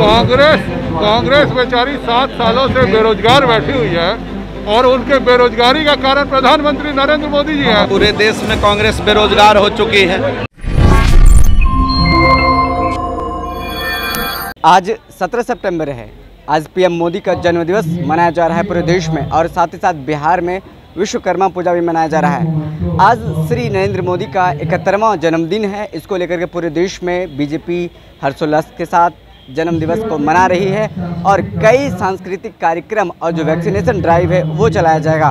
कांग्रेस बेचारी 7 सालों से बेरोजगार बैठी हुई है और उनके बेरोजगारी का कारण प्रधानमंत्री नरेंद्र मोदी जी हैं। पूरे देश में कांग्रेस बेरोजगार हो चुकी है। आज 17 सितंबर है। आज पीएम मोदी का जन्मदिवस मनाया जा रहा है पूरे देश में और साथ ही साथ बिहार में विश्वकर्मा पूजा भी मनाया जा रहा है। आज श्री नरेंद्र मोदी का 71वां जन्मदिन है। इसको लेकर के पूरे देश में बीजेपी हर्षोल्लास के साथ जन्मदिवस को मना रही है और कई सांस्कृतिक कार्यक्रम और जो वैक्सीनेशन ड्राइव है वो चलाया जाएगा।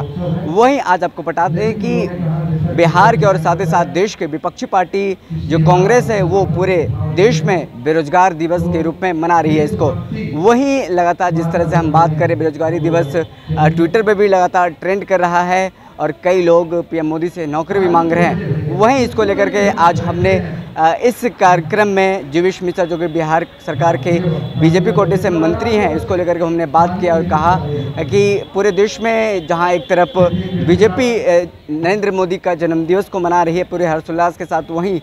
वहीं आज आपको बता दें कि बिहार के और साथ ही साथ देश के विपक्षी पार्टी जो कांग्रेस है वो पूरे देश में बेरोजगार दिवस के रूप में मना रही है इसको। वहीं लगातार जिस तरह से हम बात करें बेरोजगारी दिवस ट्विटर पर भी लगातार ट्रेंड कर रहा है और कई लोग पीएम मोदी से नौकरी भी मांग रहे हैं। वहीं इसको लेकर के आज हमने इस कार्यक्रम में जीवेश मिश्रा जो कि बिहार सरकार के बीजेपी कोटे से मंत्री हैं, इसको लेकर के हमने बात किया और कहा कि पूरे देश में जहां एक तरफ बीजेपी नरेंद्र मोदी का जन्मदिवस को मना रही है पूरे हर्षोल्लास के साथ, वहीं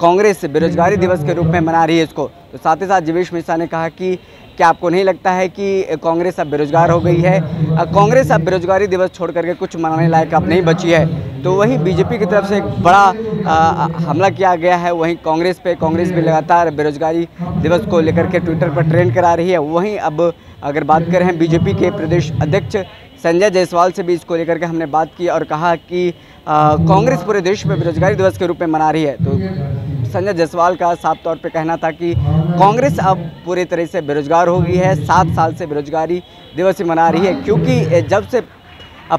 कांग्रेस बेरोजगारी दिवस के रूप में मना रही है इसको। तो साथ ही साथ जीवेश मिश्रा ने कहा कि क्या आपको नहीं लगता है कि कांग्रेस अब बेरोजगार हो गई है, कांग्रेस अब बेरोजगारी दिवस छोड़ करके कुछ मनाने लायक अब नहीं बची है। तो वहीं बीजेपी की तरफ से एक बड़ा हमला किया गया है वहीं कांग्रेस पे। कांग्रेस भी लगातार बेरोजगारी दिवस को लेकर के ट्विटर पर ट्रेंड करा रही है। वहीं अब अगर बात करें बीजेपी के प्रदेश अध्यक्ष संजय जायसवाल से भी इसको लेकर के हमने बात की और कहा कि कांग्रेस पूरे देश में बेरोजगारी दिवस के रूप में मना रही है। तो संजय जायसवाल का साफ तौर पर कहना था कि कांग्रेस अब पूरी तरह से बेरोजगार हो गई है, 7 साल से बेरोजगारी दिवस मना रही है क्योंकि जब से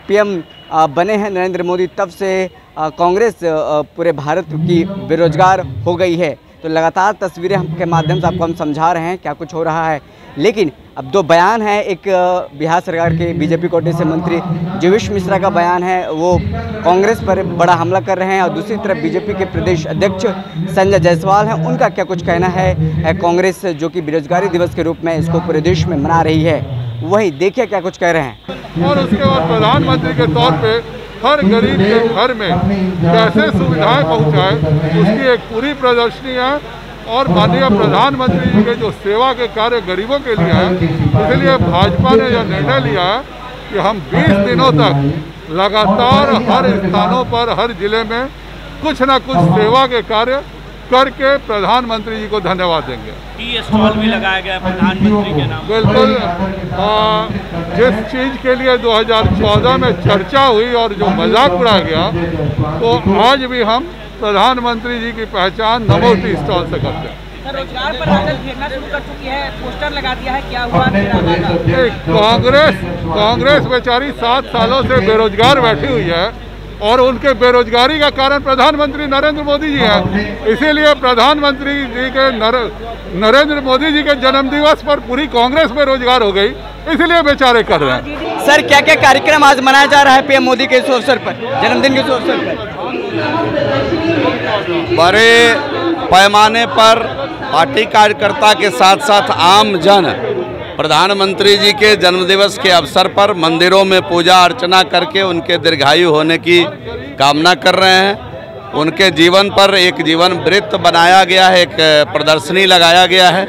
पीएम बने हैं नरेंद्र मोदी तब से कांग्रेस पूरे भारत की बेरोजगार हो गई है। तो लगातार तस्वीरें के माध्यम से आपको हम समझा रहे हैं क्या कुछ हो रहा है। लेकिन अब 2 बयान है, एक बिहार सरकार के बीजेपी कोटे से मंत्री जीवेश मिश्रा का बयान है वो कांग्रेस पर बड़ा हमला कर रहे हैं और दूसरी तरफ बीजेपी के प्रदेश अध्यक्ष संजय जायसवाल हैं, उनका क्या कुछ कहना है कांग्रेस जो कि बेरोजगारी दिवस के रूप में इसको पूरे देश में मना रही है। वही देखिए क्या कुछ कह रहे हैं। और उसके बाद प्रधानमंत्री के तौर पे हर गरीब के घर में कैसे सुविधाएं पहुंचाएं उसकी एक पूरी प्रदर्शनी है और माननीय प्रधानमंत्री जी के जो सेवा के कार्य गरीबों के लिए है, इसलिए भाजपा ने यह निर्णय लिया कि हम 20 दिनों तक लगातार हर स्थानों पर हर जिले में कुछ ना कुछ सेवा के कार्य करके प्रधानमंत्री जी को धन्यवाद देंगे। टी स्टॉल भी लगाया गया प्रधानमंत्री के नाम। बिल्कुल, जिस चीज़ के लिए 2014 में चर्चा हुई और जो मजाक उड़ाया गया तो आज भी हम प्रधानमंत्री जी की पहचान नमो टी स्टॉल से करते हैं। रोजगार पर बादल घेरना शुरू कर चुकी है, पोस्टर लगा दिया है, क्या हुआ? कांग्रेस बेचारी 7 सालों से बेरोजगार बैठी हुई है और उनके बेरोजगारी का कारण प्रधानमंत्री नरेंद्र मोदी जी हैं, इसीलिए प्रधानमंत्री जी के नरेंद्र मोदी जी के जन्मदिवस पर पूरी कांग्रेस बेरोजगार हो गई, इसलिए बेचारे कर रहे हैं। सर क्या क्या कार्यक्रम आज मनाया जा रहा है पीएम मोदी के इस अवसर पर, जन्मदिन के इस अवसर पर? बड़े पैमाने पर पार्टी कार्यकर्ता के साथ साथ आम जन प्रधानमंत्री जी के जन्मदिवस के अवसर पर मंदिरों में पूजा अर्चना करके उनके दीर्घायु होने की कामना कर रहे हैं। उनके जीवन पर एक जीवन वृत्त बनाया गया है, एक प्रदर्शनी लगाया गया है।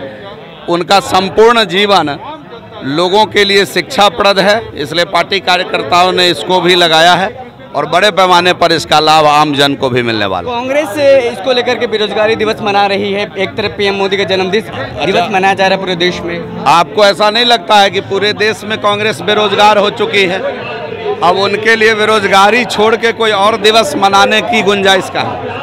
उनका संपूर्ण जीवन लोगों के लिए शिक्षाप्रद है, इसलिए पार्टी कार्यकर्ताओं ने इसको भी लगाया है और बड़े पैमाने पर इसका लाभ आम जन को भी मिलने वाला है। कांग्रेस इसको लेकर के बेरोजगारी दिवस मना रही है, एक तरफ पीएम मोदी का जन्मदिन दिवस मनाया जा रहा है पूरे देश में। आपको ऐसा नहीं लगता है कि पूरे देश में कांग्रेस बेरोजगार हो चुकी है, अब उनके लिए बेरोजगारी छोड़ के कोई और दिवस मनाने की गुंजाइश कहाँ?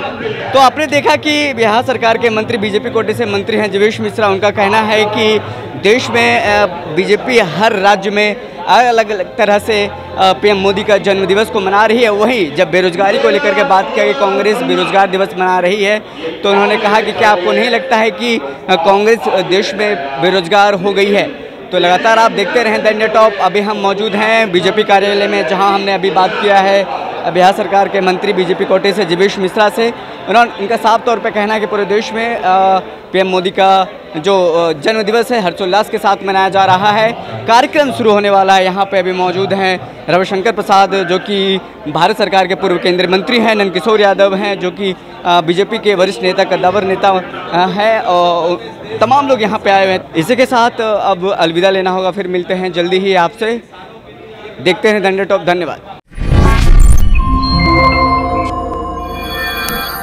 तो आपने देखा कि बिहार सरकार के मंत्री बीजेपी कोटे से मंत्री हैं जीवेश मिश्रा, उनका कहना है कि देश में बीजेपी हर राज्य में अलग अलग तरह से पीएम मोदी का जन्मदिवस को मना रही है। वहीं जब बेरोजगारी को लेकर के बात किया कि कांग्रेस बेरोजगार दिवस मना रही है तो उन्होंने कहा कि क्या आपको नहीं लगता है कि कांग्रेस देश में बेरोजगार हो गई है। तो लगातार आप देखते रहें द इंडिया टॉप। अभी हम मौजूद हैं बीजेपी कार्यालय में जहां हमने अभी बात किया है बिहार सरकार के मंत्री बीजेपी कोटे से जीवेश मिश्रा से उन्होंने इनका साफ तौर पर कहना है कि पूरे देश में पीएम मोदी का जो जन्मदिवस है हर्षोल्लास के साथ मनाया जा रहा है। कार्यक्रम शुरू होने वाला है। यहाँ पे अभी मौजूद हैं रविशंकर प्रसाद जो कि भारत सरकार के पूर्व केंद्रीय मंत्री हैं, नंदकिशोर यादव हैं जो कि बीजेपी के वरिष्ठ नेता कद्दावर नेता हैं और तमाम लोग यहाँ पे आए हुए हैं। इसी के साथ अब अलविदा लेना होगा, फिर मिलते हैं जल्दी ही आपसे। देखते हैं द इंडिया टॉप। धन्यवाद।